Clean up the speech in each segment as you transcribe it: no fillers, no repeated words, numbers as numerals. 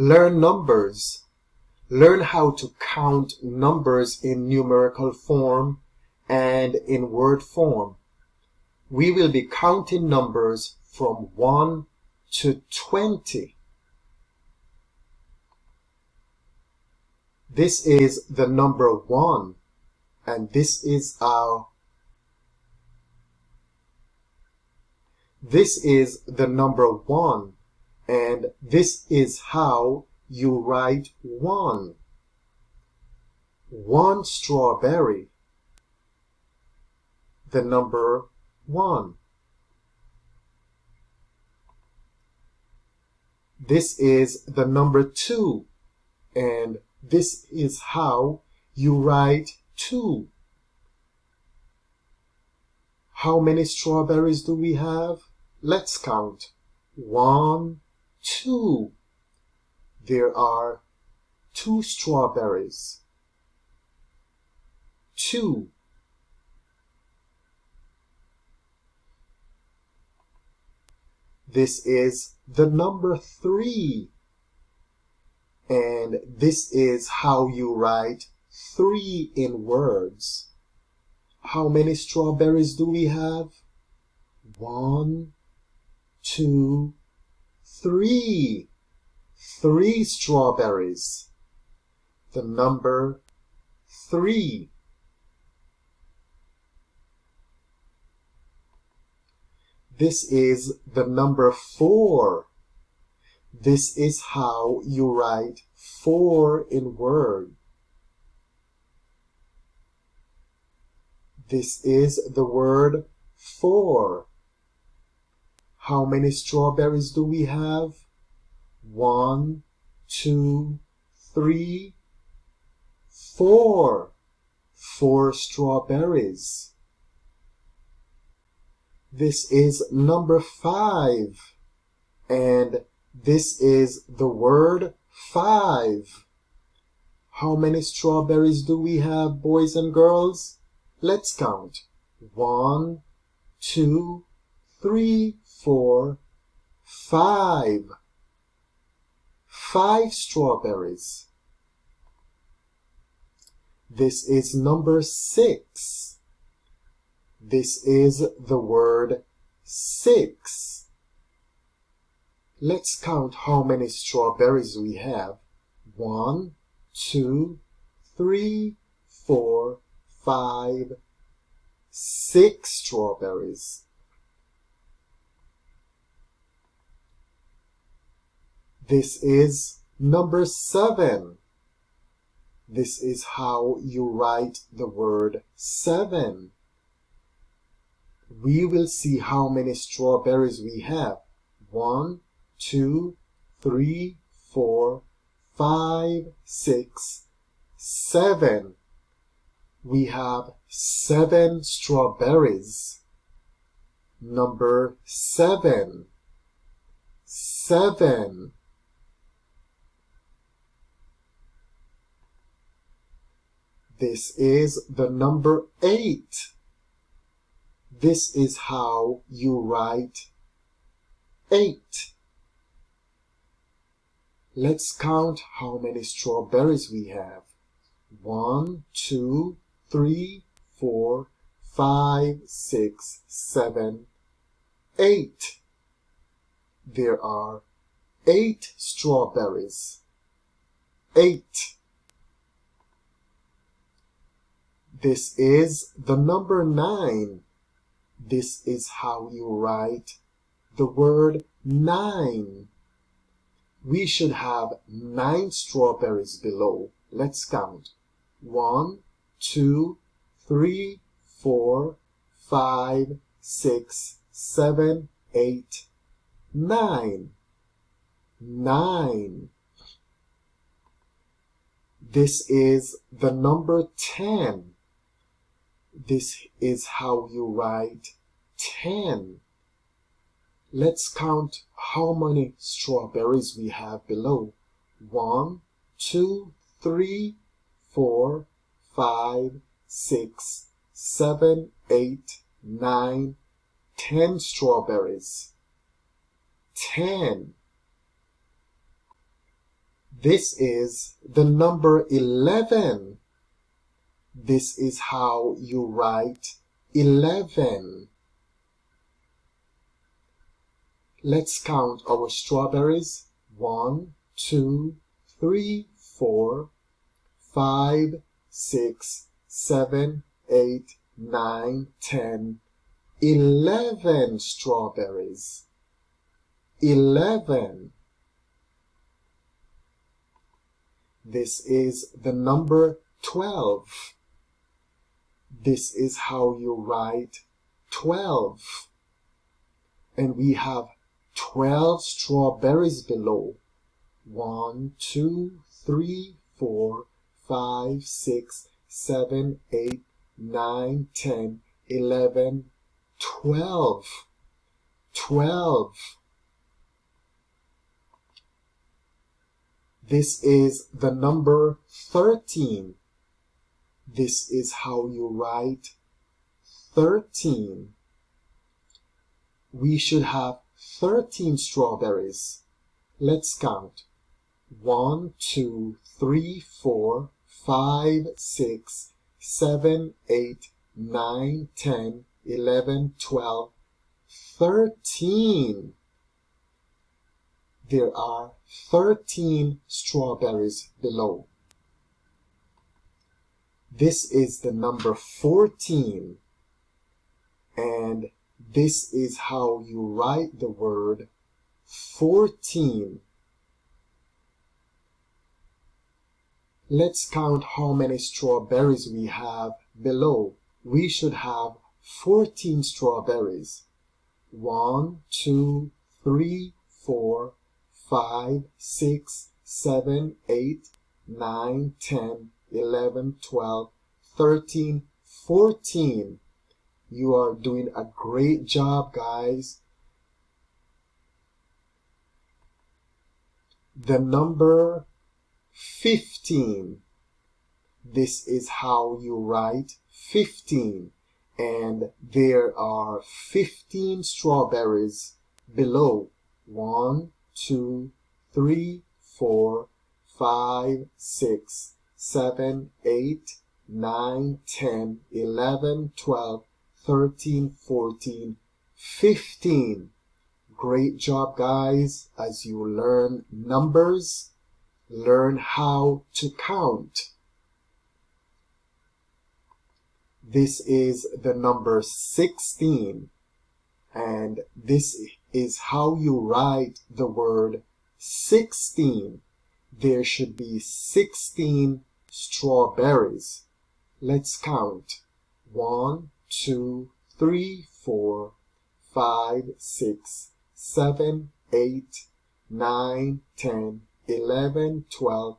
Learn numbers. Learn how to count numbers in numerical form and in word form. We will be counting numbers from 1 to 20. This is the number 1, and this is how you write 1. 1 strawberry, the number 1. This is the number 2, and this is how you write 2. How many strawberries do we have? Let's count. 1, 2. There are 2 strawberries. 2. This is the number 3. And this is how you write 3 in words. How many strawberries do we have? 1, 2, 3. 3 strawberries. The number 3. This is the number 4. This is how you write 4 in word. This is the word 4. How many strawberries do we have? 1, 2, 3, 4. 4 strawberries. This is number 5, and this is the word 5. How many strawberries do we have, boys and girls? Let's count. 1, 2, 3, 4, 5. 5 strawberries. This is number 6. This is the word 6. Let's count how many strawberries we have. 1, 2, 3, 4, 5, 6 strawberries. This is number 7. This is how you write the word 7. We will see how many strawberries we have. 1, 2, 3, 4, 5, 6, 7. We have 7 strawberries. Number 7. 7. This is the number 8. This is how you write 8. Let's count how many strawberries we have. 1, 2, 3, 4, 5, 6, 7, 8. There are 8 strawberries. 8. This is the number 9. This is how you write the word 9. We should have 9 strawberries below. Let's count. 1, 2, 3, 4, 5, 6, 7, 8, 9. 9. This is the number 10. This is how you write 10. Let's count how many strawberries we have below. 1, 2, 3, 4, 5, 6, 7, 8, 9, 10 strawberries. 10. This is the number 11. This is how you write 11. Let's count our strawberries. 1, 2, 3, 4, 5, 6, 7, 8, 9, 10, 11 strawberries. 11. This is the number 12. This is how you write 12. And we have 12 strawberries below. 1, 2, 3, 4, 5, 6, 7, 8, 9, 10, 11, 12. 12. This is the number 13. This is how you write 13. We should have 13 strawberries. Let's count. 1, 2, 3, 4, 5, 6, 7, 8, 9, 10, 11, 12, 13. There are 13 strawberries below. This is the number 14. And this is how you write the word 14. Let's count how many strawberries we have below. We should have 14 strawberries. 1, 2, 3, 4, 5, 6, 7, 8, 9, 10, 11, 12, 13, 14. You are doing a great job, guys. The number 15. This is how you write 15. And there are 15 strawberries below. 1, 2, 3, 4, 5, 6, 7, 8, 9, 10, 11, 12, 13, 14, 15. Great job, guys. As you learn numbers, learn how to count. This is the number 16. And this is how you write the word 16. There should be 16 strawberries. Let's count. 1, 2, 3, 4, 5, 6, 7, 8, 9, 10, 11, 12,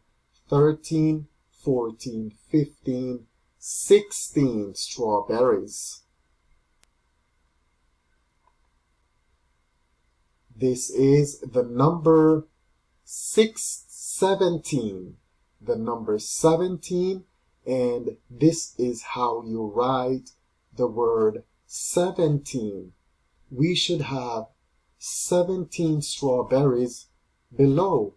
13, 14, 15, 16 strawberries. This is the number 17. The number 17, and this is how you write the word 17. We should have 17 strawberries below.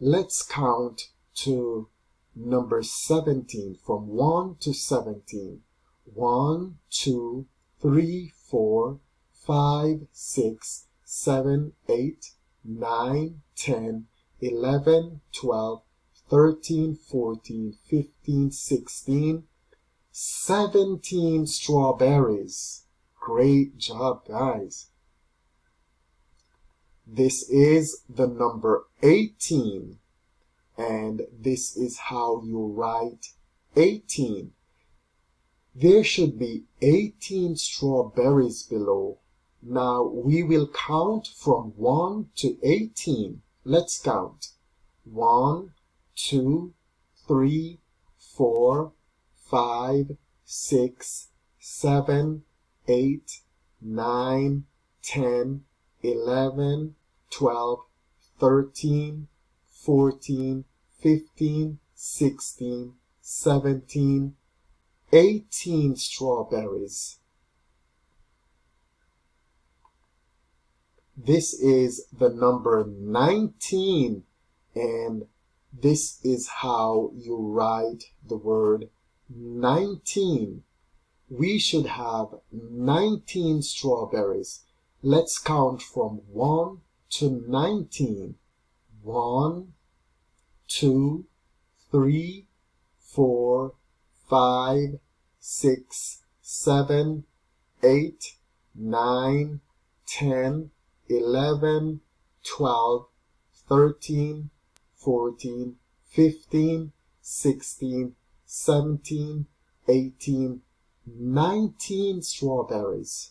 Let's count to number 17 from 1 to 17. 1, 2, 3, 4, 5, 6, 7, 8, 9, 10, 11, 12, 13, 14, 15, 16, 17 strawberries. Great job, guys. This is the number 18. And this is how you write 18. There should be 18 strawberries below. Now we will count from 1 to 18. Let's count. 1, 2, 3, 4, 5, 6, 7, 8, 9, 10, 11, 12, 13, 14, 15, 16, 17, 18 strawberries. This is the number 19. And this is how you write the word 19. We should have 19 strawberries. Let's count from 1 to 19. 1, 2, 3, 4, 5, 6, 7, 8, 9, 10, 11, 12, 13, 14, 15, 16, 17, 18, 19 strawberries.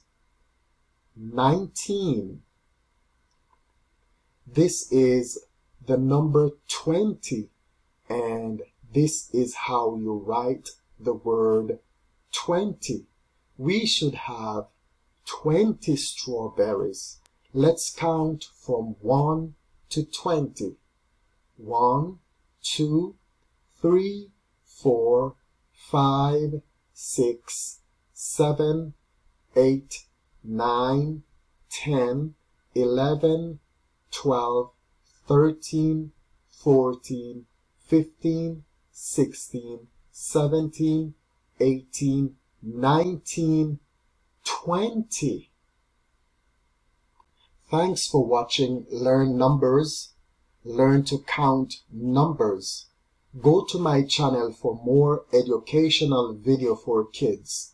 19. This is the number 20, and this is how you write the word 20. We should have 20 strawberries. Let's count from 1 to 20. 1, 2, 3, 4, 5, 6, 7, 8, 9, 10, 11, 12, 13, 14, 15, 16, 17, 18, 19, 20. Thanks for watching Learn Numbers. Learn to count numbers. Go to my channel for more educational video for kids.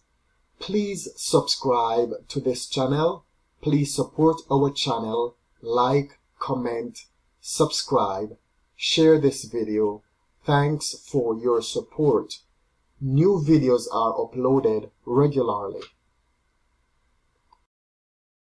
Please subscribe to this channel. Please support our channel. Like, comment, subscribe, share this video. Thanks for your support. New videos are uploaded regularly.